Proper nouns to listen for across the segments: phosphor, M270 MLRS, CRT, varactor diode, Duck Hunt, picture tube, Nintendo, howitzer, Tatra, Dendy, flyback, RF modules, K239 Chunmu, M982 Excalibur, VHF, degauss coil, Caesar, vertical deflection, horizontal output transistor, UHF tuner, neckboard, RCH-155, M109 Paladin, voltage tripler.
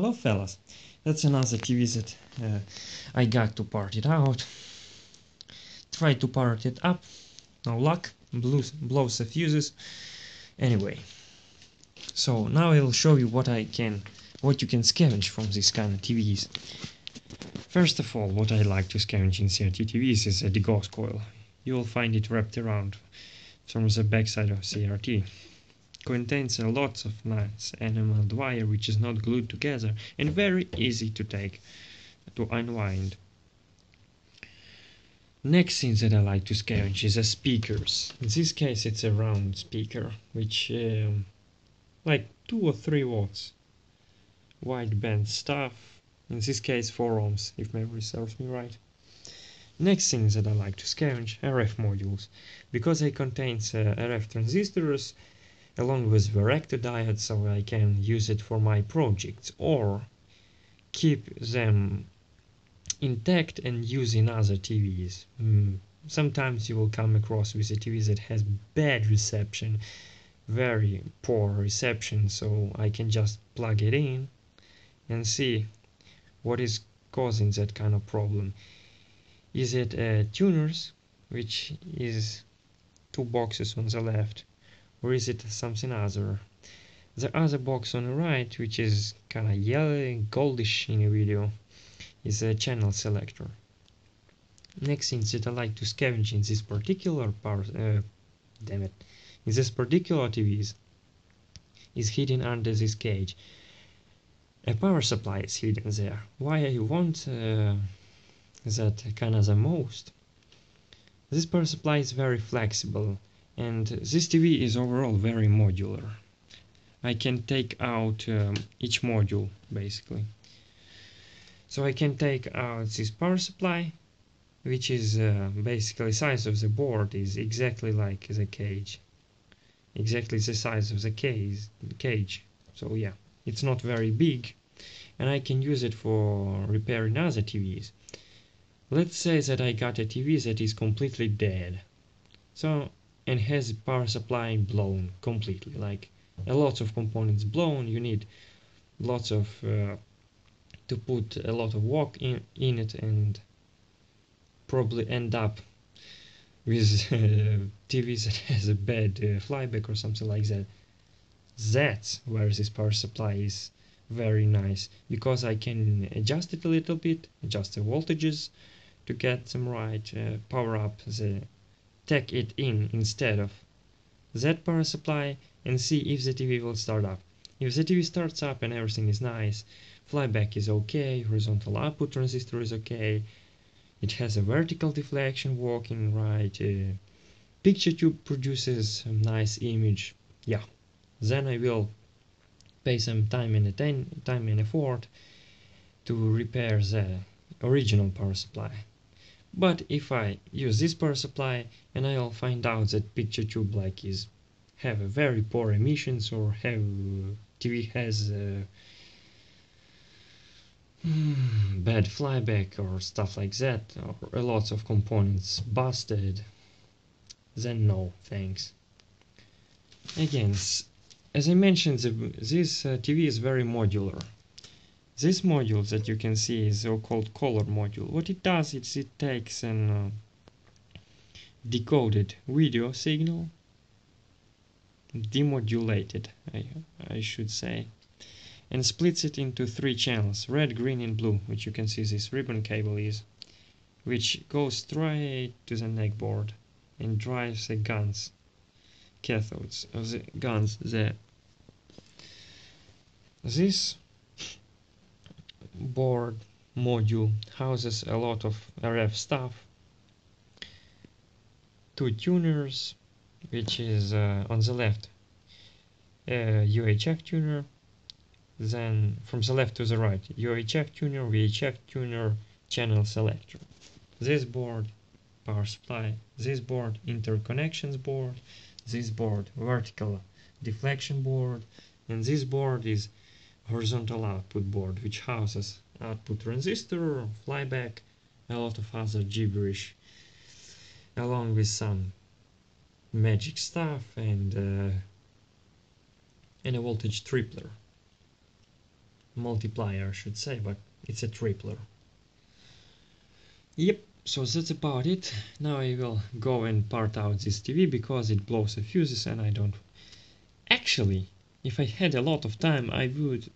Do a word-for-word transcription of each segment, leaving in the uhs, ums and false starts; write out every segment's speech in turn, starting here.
Hello fellas, that's another T V that uh, I got to part it out. Try to part it up, no luck, blows, blows the fuses. Anyway, so now I'll show you what I can, what you can scavenge from these kind of T Vs. First of all, what I like to scavenge in C R T T Vs is a degauss coil. You'll find it wrapped around from the backside of C R T. Contains a lot of nice enameled wire which is not glued together and very easy to take to unwind. Next thing that I like to scavenge is the speakers. In this case it's a round speaker which um, like two or three watts wide band stuff, in this case four ohms if memory serves me right. Next thing that I like to scavenge, R F modules, because they contain uh, R F transistors along with varactor diode, so I can use it for my projects or keep them intact and use in other T Vs. Mm. Sometimes you will come across with a T V that has bad reception, very poor reception, so I can just plug it in and see what is causing that kind of problem. Is it uh, tuners, which is two boxes on the left, or is it something other? The other box on the right, which is kinda yellow, goldish in a video, is a channel selector. Next thing that I like to scavenge in this particular part, uh, damn it, in this particular T Vs, is hidden under this cage. A power supply is hidden there. Why I want uh, that kinda the most? This power supply is very flexible. And this T V is overall very modular. I can take out um, each module basically. So I can take out this power supply, which is uh, basically size of the board is exactly like the cage, exactly the size of the case, cage. So yeah, it's not very big, and I can use it for repairing other T Vs. Let's say that I got a T V that is completely dead. So. And has power supply blown completely, like a lot of components blown. You need lots of uh, to put a lot of work in in it, and probably end up with uh, T V that has a bad uh, flyback or something like that. That's where this power supply is very nice, because I can adjust it a little bit, adjust the voltages to get them right, uh, power up the. Take it in instead of that power supply and see if the T V will start up. If the T V starts up and everything is nice, flyback is okay, horizontal output transistor is okay, it has a vertical deflection working right, uh, picture tube produces a nice image, yeah, then I will pay some time and, atten time and effort to repair the original power supply. But if I use this power supply, and I'll find out that picture tube like is have a very poor emissions, or have T V has a mm, bad flyback or stuff like that, or a lot of components busted, then no thanks. Again, as I mentioned, the, this uh, T V is very modular. This module that you can see is so-called color module. What it does is it takes an uh, decoded video signal, demodulated, I, I should say, and splits it into three channels, red, green and blue, which you can see this ribbon cable is, which goes straight to the neckboard and drives the guns, cathodes of the guns there. This board module houses a lot of R F stuff, two tuners, which is uh, on the left uh, U H F tuner, then from the left to the right U H F tuner, V H F tuner, channel selector, this board power supply, this board interconnections board, this board vertical deflection board, and this board is horizontal output board, which houses output transistor, flyback, a lot of other gibberish, along with some magic stuff and uh, and a voltage tripler, multiplier, I should say, but it's a tripler. Yep, so that's about it. Now I will go and part out this T V because it blows the fuses and I don't... Actually, if I had a lot of time, I would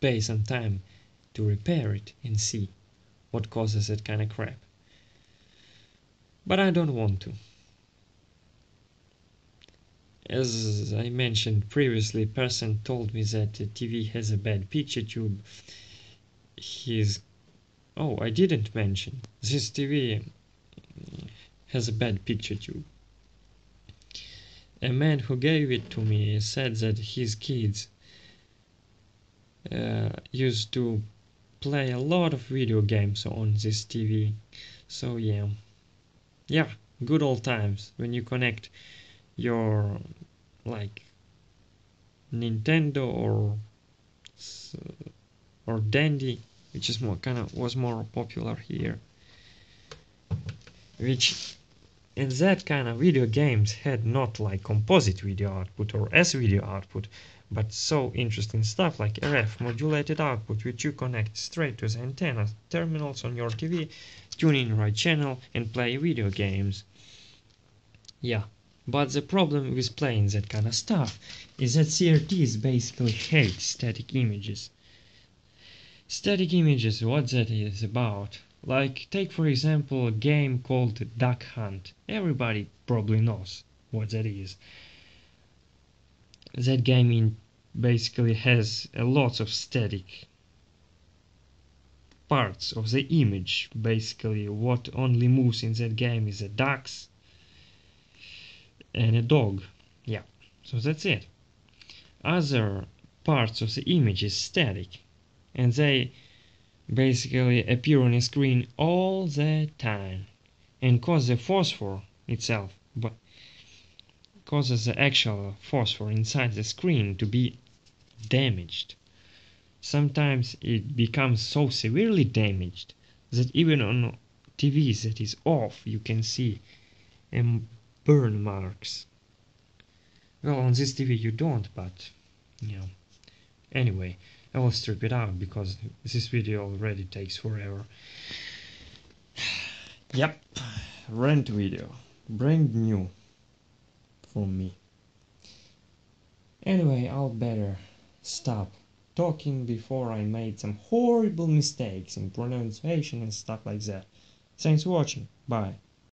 pay some time to repair it and see what causes that kind of crap. But I don't want to. As I mentioned previously, a person told me that the T V has a bad picture tube. He's... Oh, I didn't mention. This T V has a bad picture tube. A man who gave it to me said that his kids uh, used to play a lot of video games on this T V. So yeah. Yeah, good old times when you connect your like Nintendo or or Dendy, which is more kind of was more popular here. Which and that kind of video games had not like composite video output or S video output, but so interesting stuff like R F modulated output, which you connect straight to the antenna terminals on your T V, tune in right channel and play video games. Yeah, but the problem with playing that kind of stuff is that C R Ts basically hate static images. Static images, what that is about. Like, take for example a game called Duck Hunt. Everybody probably knows what that is. That game in basically has a lot of static parts of the image. Basically, what only moves in that game is a ducks and a dog. Yeah, so that's it. Other parts of the image is static, and they basically appear on a screen all the time and cause the phosphor itself, but causes the actual phosphor inside the screen to be damaged. Sometimes it becomes so severely damaged that even on T Vs that is off you can see um, burn marks. Well, on this T V you don't, but you know. Anyway, I will strip it out because this video already takes forever. Yep, rant video, brand new for me. Anyway, I'll better stop talking before I made some horrible mistakes in pronunciation and stuff like that. Thanks for watching. Bye.